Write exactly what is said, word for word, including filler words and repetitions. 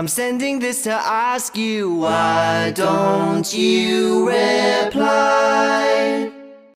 I'm sending this to ask you, why don't you reply?